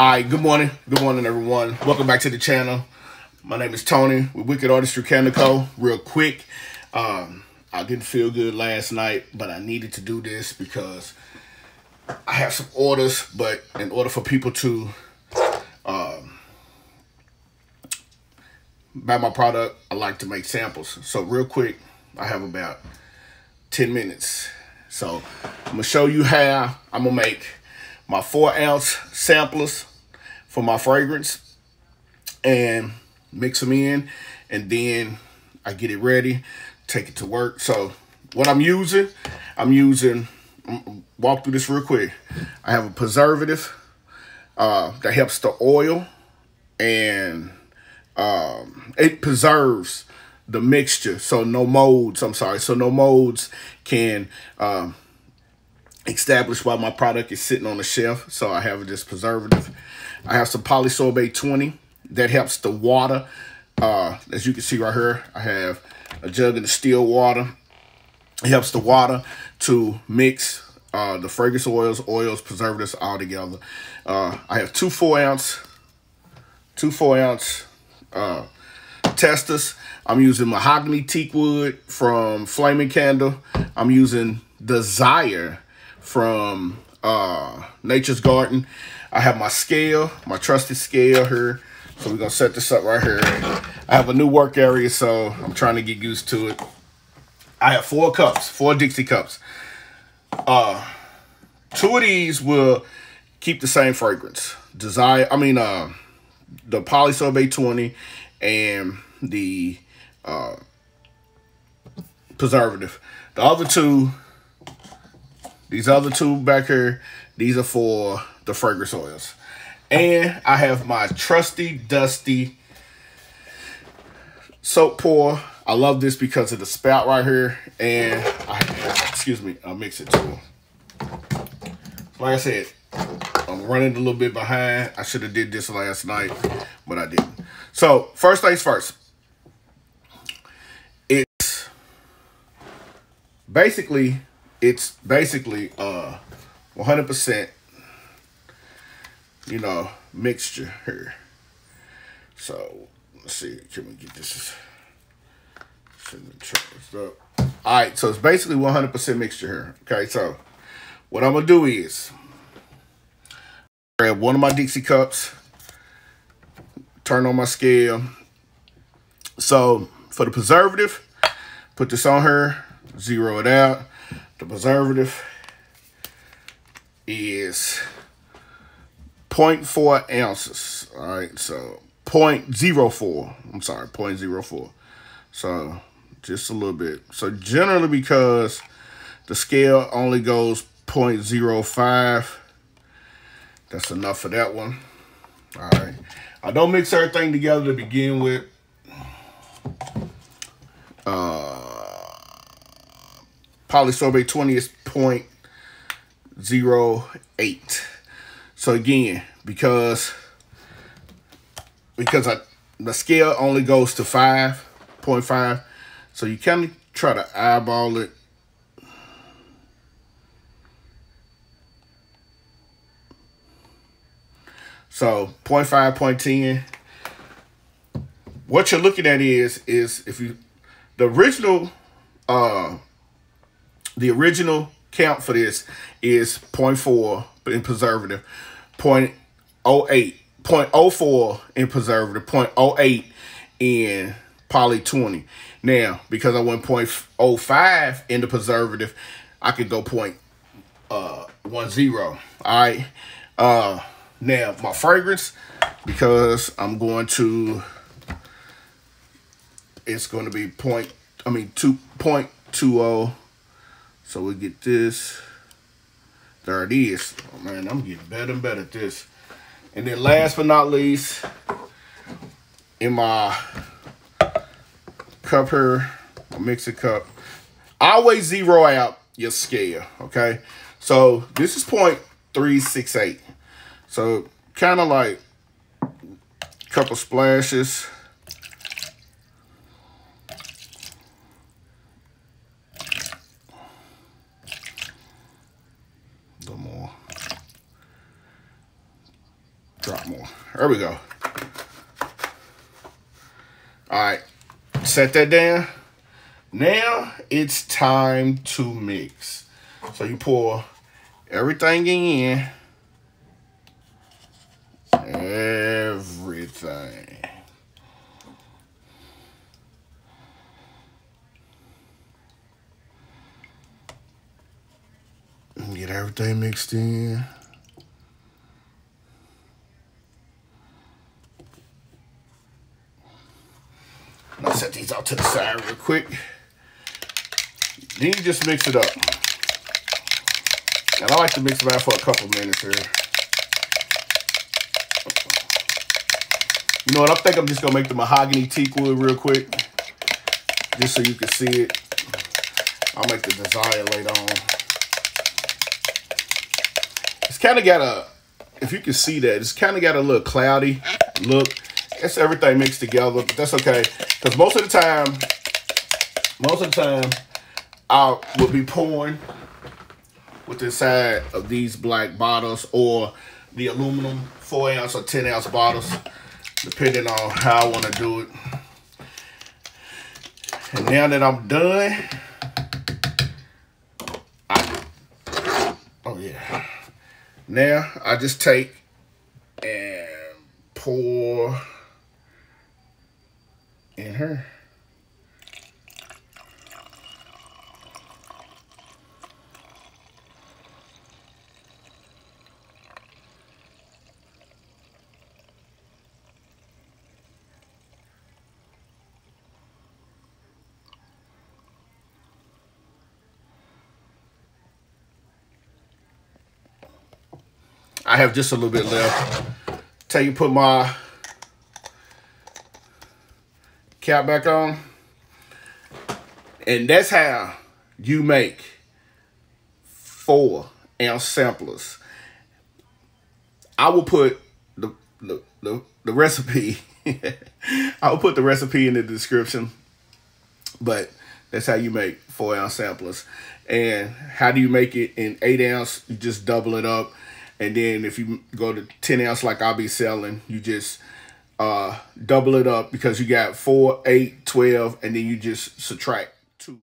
All right, good morning everyone. Welcome back to the channel. My name is Tony with Wicked Artistry Candle Co. Real quick, I didn't feel good last night, but I needed to do this because I have some orders, but in order for people to buy my product, I like to make samples. So real quick, I have about 10 minutes. So I'm gonna show you how I'm gonna make my 4-ounce samplers for my fragrance and mix them in, and then I get it ready, take it to work. So what I'm walk through this real quick. I have a preservative that helps the oil, and it preserves the mixture, so no molds can established while my product is sitting on the shelf. So I have this preservative. I have some polysorbate 20 that helps the water. As you can see right here, I have a jug of distilled water. It helps the water to mix the fragrance oils, preservatives all together. I have two 4-ounce testers. I'm using mahogany teak wood from Flaming Candle. I'm using Desire from Nature's Garden. I have my scale, my trusted scale here. So we're gonna set this up right here. I have a new work area, so I'm trying to get used to it. I have four Dixie cups. Two of these will keep the same fragrance. The polysorbate 20 and the preservative. These other two back here, these are for the fragrance oils. And I have my trusty, dusty soap pour. I love this because of the spout right here. And, I'll mix it too. Like I said, I'm running a little bit behind. I should have did this last night, but I didn't. So, first things first. It's basically 100%, mixture here. So let's see, can we get this? All right, so it's basically 100% mixture here. Okay, so what I'm gonna do is grab one of my Dixie cups, turn on my scale. So for the preservative, put this on here, zero it out. The preservative is 0.4 ounces. All right, so 0.04. I'm sorry, 0.04. So just a little bit. So generally, because the scale only goes 0.05, that's enough for that one. All right. I don't mix everything together to begin with. Polysorbate 20 is 0.08. So again, because the scale only goes to 5.5, so you kind of try to eyeball it. So 0.5, 0.10. What you're looking at is if you the original count for this is 0.4 in preservative, 0.08, 0.04 in preservative, 0.08 in poly 20. Now, because I went 0.05 in the preservative, I could go 0.10. All right. Now, my fragrance, because I'm going to, it's going to be 2.20. So we get this. There it is. Oh, man, I'm getting better and better at this. And then last but not least, in my cup here, my mixer cup, I always zero out your scale, okay? So this is 0.368. So kind of like a couple splashes. drop more. There we go. All right, set that down. Now it's time to mix. So you pour everything in. Everything. Get everything mixed in. I'll set these out to the side real quick. Then you just mix it up. And I like to mix it out for a couple minutes here. You know what? I think I'm just going to make the mahogany teak wood real quick. Just so you can see it. I'll make the design later on. It's kind of got a, if you can see that, it's kind of got a little cloudy look. It's everything mixed together, but that's okay. Because most of the time, I will be pouring with the side of these black bottles or the aluminum 4-ounce or 10-ounce bottles, depending on how I want to do it. And now that I'm done, now I just take and pour in her. I have just a little bit left. Till you put my cap back on. And that's how you make 4-ounce samplers. I will put the recipe. I will put the recipe in the description. But that's how you make 4-ounce samplers. And how do you make it in 8-ounce? You just double it up. And then if you go to 10-ounce like I'll be selling, you just double it up because you got 4, 8, 12, and then you just subtract.